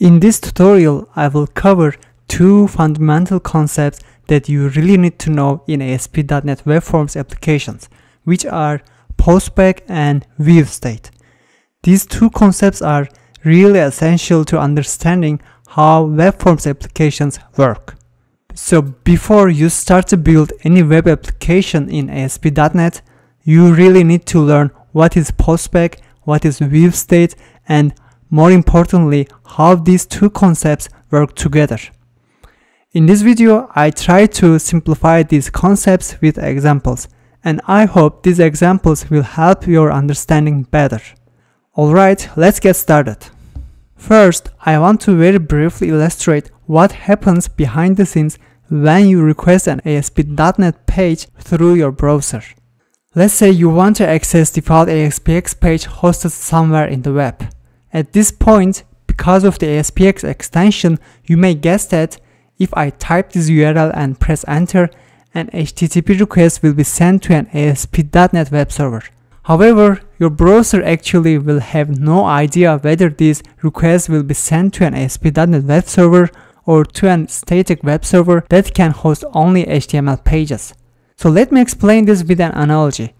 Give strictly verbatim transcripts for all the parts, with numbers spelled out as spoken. In this tutorial, I will cover two fundamental concepts that you really need to know in A S P dot net Web Forms applications, which are PostBack and ViewState. These two concepts are really essential to understanding how web forms applications work. So before you start to build any web application in A S P dot net, you really need to learn what is PostBack, what is ViewState, and more importantly, how these two concepts work together. In this video, I try to simplify these concepts with examples, and I hope these examples will help your understanding better. Alright, let's get started. First, I want to very briefly illustrate what happens behind the scenes when you request an A S P dot net page through your browser. Let's say you want to access default A S P X page hosted somewhere in the web. At this point, because of the A S P X extension, you may guess that if I type this U R L and press enter, an H T T P request will be sent to an A S P dot net web server. However, your browser actually will have no idea whether this request will be sent to an A S P dot net web server or to a static web server that can host only H T M L pages. So let me explain this with an analogy.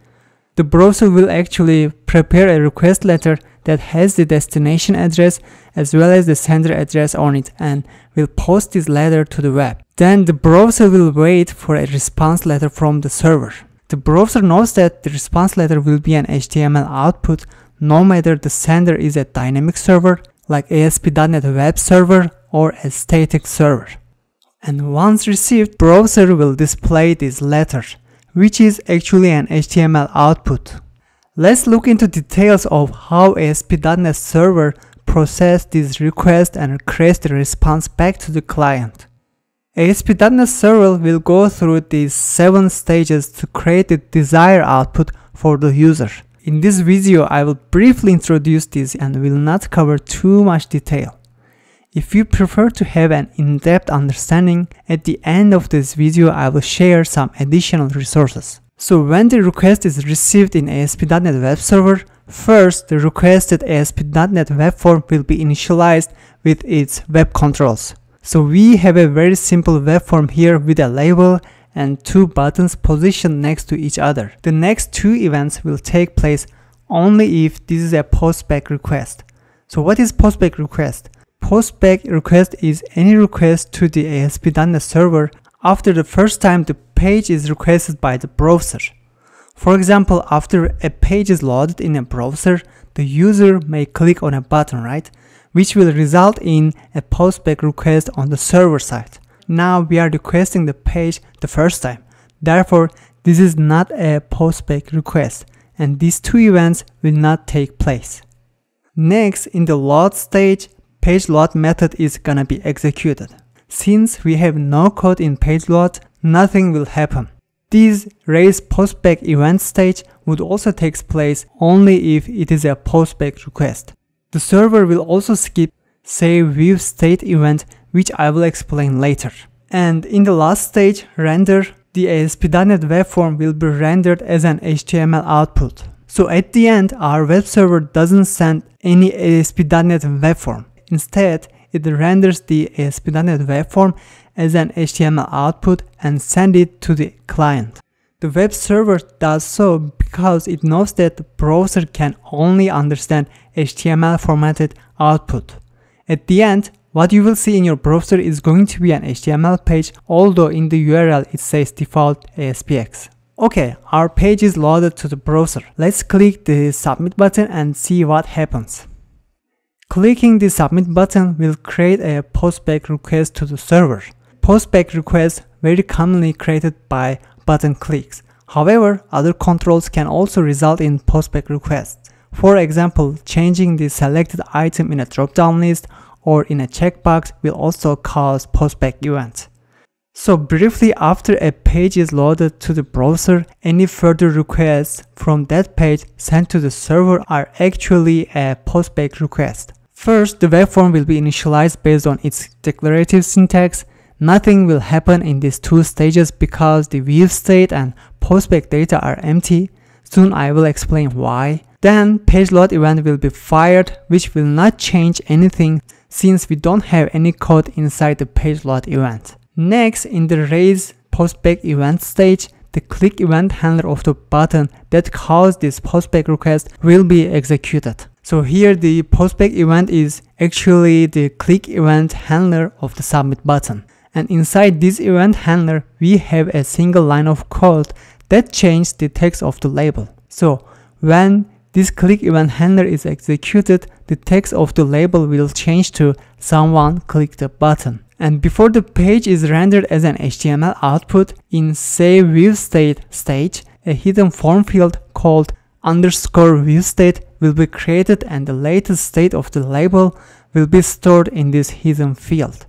The browser will actually prepare a request letter that has the destination address as well as the sender address on it and will post this letter to the web. Then the browser will wait for a response letter from the server. The browser knows that the response letter will be an H T M L output no matter the sender is a dynamic server like A S P dot net web server or a static server. And once received, browser will display this letter, which is actually an H T M L output. Let's look into details of how A S P dot net server process this request and creates the response back to the client. A S P dot net server will go through these seven stages to create the desired output for the user. In this video, I will briefly introduce this and will not cover too much detail. If you prefer to have an in-depth understanding, at the end of this video, I will share some additional resources. So when the request is received in A S P dot net Web Server, first the requested A S P dot net web form will be initialized with its web controls. So we have a very simple web form here with a label and two buttons positioned next to each other. The next two events will take place only if this is a postback request. So what is postback request? Postback request is any request to the A S P dot net server after the first time the page is requested by the browser. For example, after a page is loaded in a browser, the user may click on a button, right? Which will result in a postback request on the server side. Now we are requesting the page the first time. Therefore, this is not a postback request and these two events will not take place. Next, in the load stage, page load method is gonna be executed. Since we have no code in page load, nothing will happen. This raise postback event stage would also take place only if it is a postback request. The server will also skip say view state event, which I will explain later. And in the last stage, render, the A S P dot net web form will be rendered as an H T M L output. So at the end, our web server doesn't send any A S P dot net web form. Instead, it renders the A S P dot net web form as an H T M L output and sends it to the client. The web server does so because it knows that the browser can only understand H T M L formatted output. At the end, what you will see in your browser is going to be an H T M L page, although in the U R L it says default A S P X. Okay, our page is loaded to the browser. Let's click the submit button and see what happens. Clicking the submit button will create a postback request to the server. Postback requests very commonly created by button clicks. However, other controls can also result in postback requests. For example, changing the selected item in a drop-down list or in a checkbox will also cause postback events. So briefly after a page is loaded to the browser, any further requests from that page sent to the server are actually a postback request. First, the web form will be initialized based on its declarative syntax. Nothing will happen in these two stages because the view state and postback data are empty. Soon I will explain why. Then page load event will be fired, which will not change anything since we don't have any code inside the page load event. Next, in the raise postback event stage, the click event handler of the button that caused this postback request will be executed. So here the postback event is actually the click event handler of the submit button. And inside this event handler, we have a single line of code that changes the text of the label. So when this click event handler is executed, the text of the label will change to someone clicked the button. And before the page is rendered as an H T M L output, in save ViewState stage, a hidden form field called underscore ViewState will be created, and the latest state of the label will be stored in this hidden field.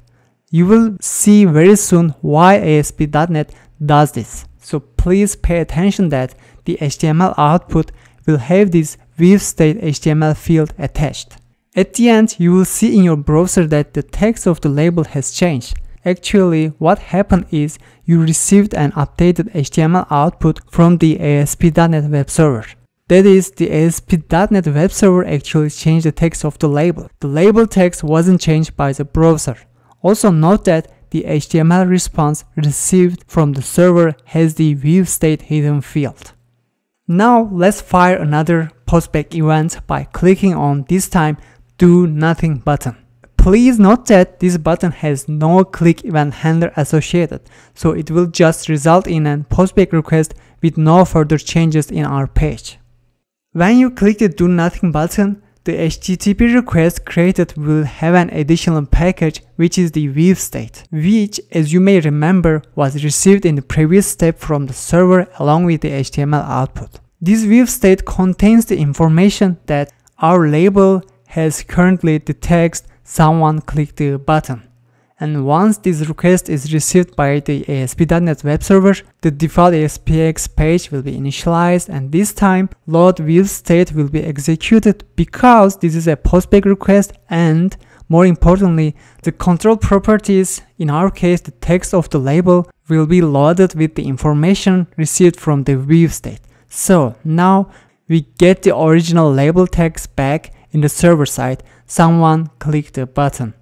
You will see very soon why A S P dot net does this. So please pay attention that the H T M L output will have this ViewState H T M L field attached. At the end, you will see in your browser that the text of the label has changed. Actually, what happened is you received an updated H T M L output from the A S P dot net web server. That is, the A S P dot net web server actually changed the text of the label. The label text wasn't changed by the browser. Also note that the H T M L response received from the server has the ViewState hidden field. Now let's fire another postback event by clicking on, this time, Do Nothing button. Please note that this button has no click event handler associated, so it will just result in a postback request with no further changes in our page. When you click the Do Nothing button, the H T T P request created will have an additional package, which is the ViewState, which, as you may remember, was received in the previous step from the server along with the H T M L output. This ViewState contains the information that our label has currently the text someone clicked the button. And once this request is received by the A S P dot net web server, the default A S P X page will be initialized, and this time load ViewState will be executed because this is a postback request, and more importantly, the control properties, in our case the text of the label, will be loaded with the information received from the ViewState. So now we get the original label text back in the server side, someone clicked the button.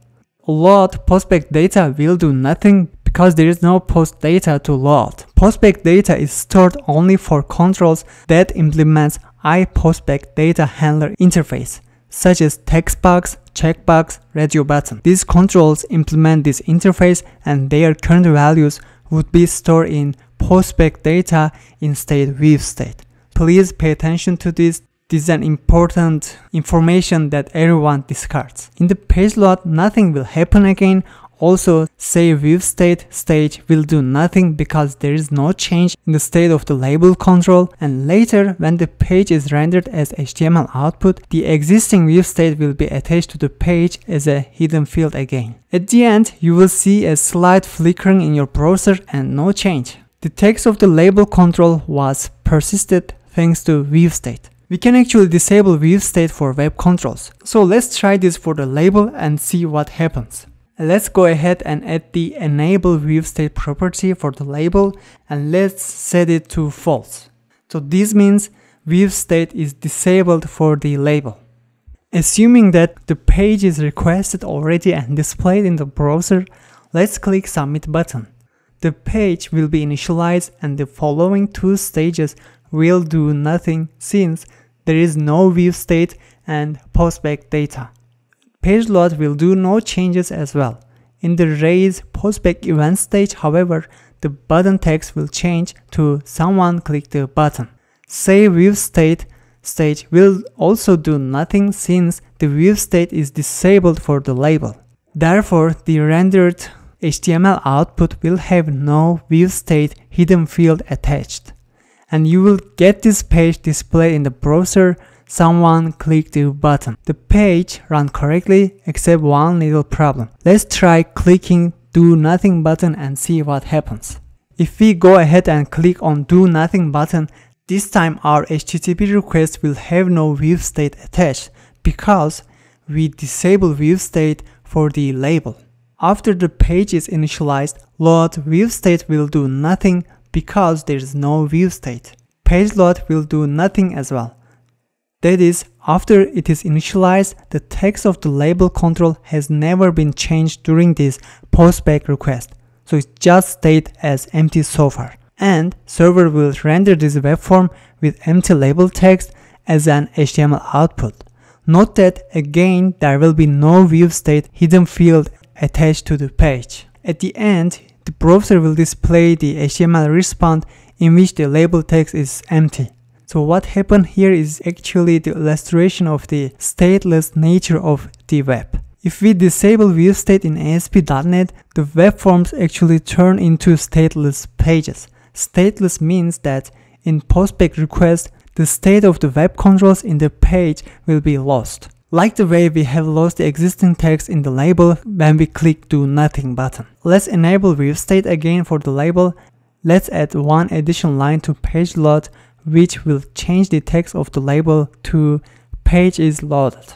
Load postback data will do nothing because there is no post data to load. Postback data is stored only for controls that implements IPostbackDataHandler interface, such as text box, checkbox, radio button. These controls implement this interface, and their current values would be stored in postback data instead ViewState. Please pay attention to this. This is an important information that everyone discards. In the page load, nothing will happen again. Also, save ViewState stage will do nothing because there is no change in the state of the label control, and later when the page is rendered as H T M L output, the existing ViewState will be attached to the page as a hidden field again. At the end, you will see a slight flickering in your browser and no change. The text of the label control was persisted thanks to ViewState. We can actually disable ViewState for web controls. So let's try this for the label and see what happens. Let's go ahead and add the EnableViewState property for the label, and let's set it to false. So this means ViewState is disabled for the label. Assuming that the page is requested already and displayed in the browser, let's click Submit button. The page will be initialized, and the following two stages will do nothing since there is no ViewState and postback data. Page load will do no changes as well. In the raise postback event stage, however, the button text will change to someone clicked the button. Save ViewState stage will also do nothing since the ViewState is disabled for the label. Therefore, the rendered H T M L output will have no ViewState hidden field attached. And you will get this page displayed in the browser, someone clicked the button. The page ran correctly except one little problem. Let's try clicking Do Nothing button and see what happens. If we go ahead and click on Do Nothing button, this time our H T T P request will have no ViewState attached because we disable ViewState for the label. After the page is initialized, load ViewState will do nothing because there is no ViewState. Page load will do nothing as well. That is, after it is initialized, the text of the label control has never been changed during this postback request, so it just stayed as empty so far. And server will render this web form with empty label text as an H T M L output. Note that again there will be no view state hidden field attached to the page. At the end, the browser will display the H T M L response in which the label text is empty. So what happened here is actually the illustration of the stateless nature of the web. If we disable view state in A S P dot net, the web forms actually turn into stateless pages. Stateless means that in postback request, the state of the web controls in the page will be lost. Like the way we have lost the existing text in the label when we click do nothing button. Let's enable view state again for the label. Let's add one additional line to page load, which will change the text of the label to page is loaded.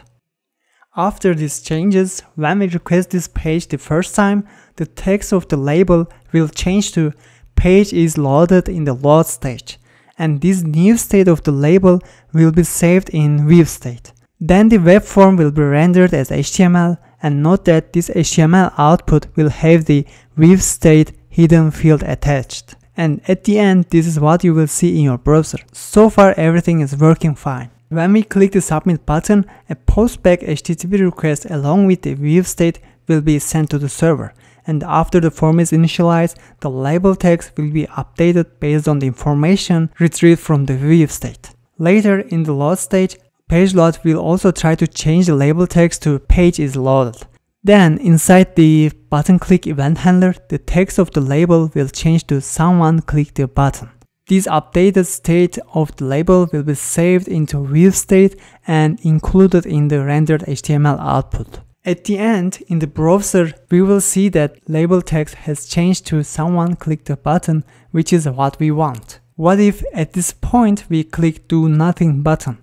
After these changes, when we request this page the first time, the text of the label will change to page is loaded in the load stage, and this new state of the label will be saved in view state. Then the web form will be rendered as H T M L, and note that this H T M L output will have the view state hidden field attached. And at the end, this is what you will see in your browser. So far everything is working fine. When we click the submit button, a postback H T T P request along with the view state will be sent to the server. And after the form is initialized, the label text will be updated based on the information retrieved from the view state. Later in the load stage, page load will also try to change the label text to page is loaded. Then inside the button click event handler, the text of the label will change to someone click the button. This updated state of the label will be saved into view state and included in the rendered H T M L output. At the end, in the browser, we will see that label text has changed to someone click the button, which is what we want. What if at this point we click do nothing button?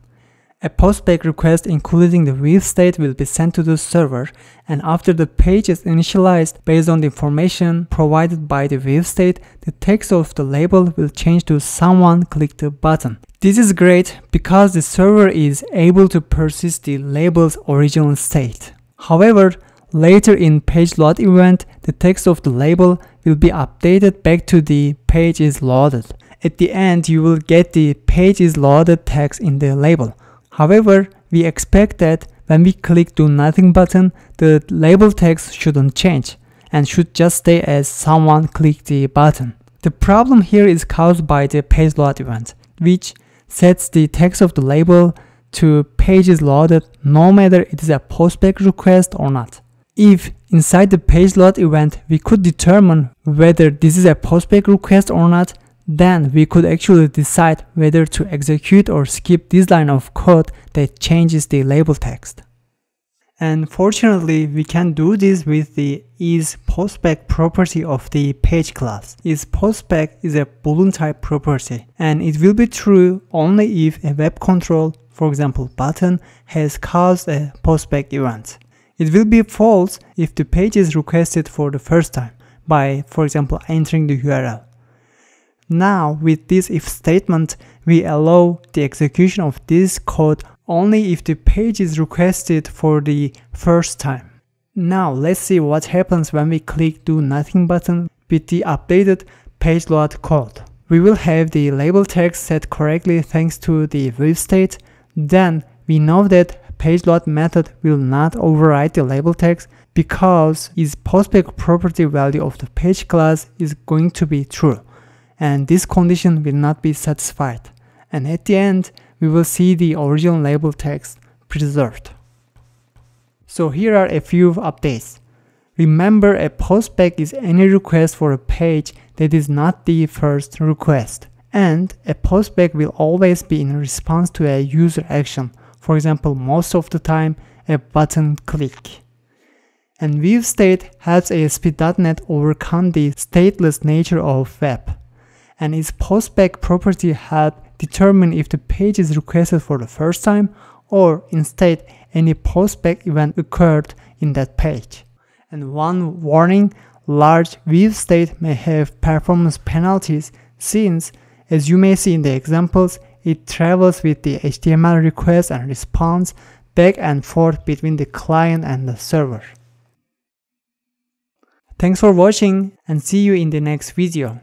A postback request including the view state will be sent to the server, and after the page is initialized based on the information provided by the view state, the text of the label will change to someone click the button. This is great because the server is able to persist the label's original state. However, later in page load event, the text of the label will be updated back to the page is loaded. At the end, you will get the page is loaded text in the label. However, we expect that when we click do nothing button, the label text shouldn't change and should just stay as someone clicked the button. The problem here is caused by the page load event, which sets the text of the label to page is loaded no matter it is a postback request or not. If inside the page load event we could determine whether this is a postback request or not, then we could actually decide whether to execute or skip this line of code that changes the label text. And fortunately, we can do this with the IsPostback property of the page class. IsPostback is a Boolean type property, and it will be true only if a web control, for example button, has caused a postback event. It will be false if the page is requested for the first time by, for example, entering the U R L. Now, with this if statement, we allow the execution of this code only if the page is requested for the first time. Now, let's see what happens when we click do nothing button with the updated page load code. We will have the label text set correctly thanks to the view state. Then, we know that page load method will not override the label text because its postback property value of the page class is going to be true. And this condition will not be satisfied. And at the end, we will see the original label text preserved. So here are a few updates. Remember, a postback is any request for a page that is not the first request. And a postback will always be in response to a user action. For example, most of the time, a button click. And ViewState helps A S P dot net overcome the stateless nature of web. And its postback property helps determine if the page is requested for the first time or instead any postback event occurred in that page. And one warning, large view state may have performance penalties since, as you may see in the examples, It travels with the H T M L request and response back and forth between the client and the server. Thanks for watching and see you in the next video.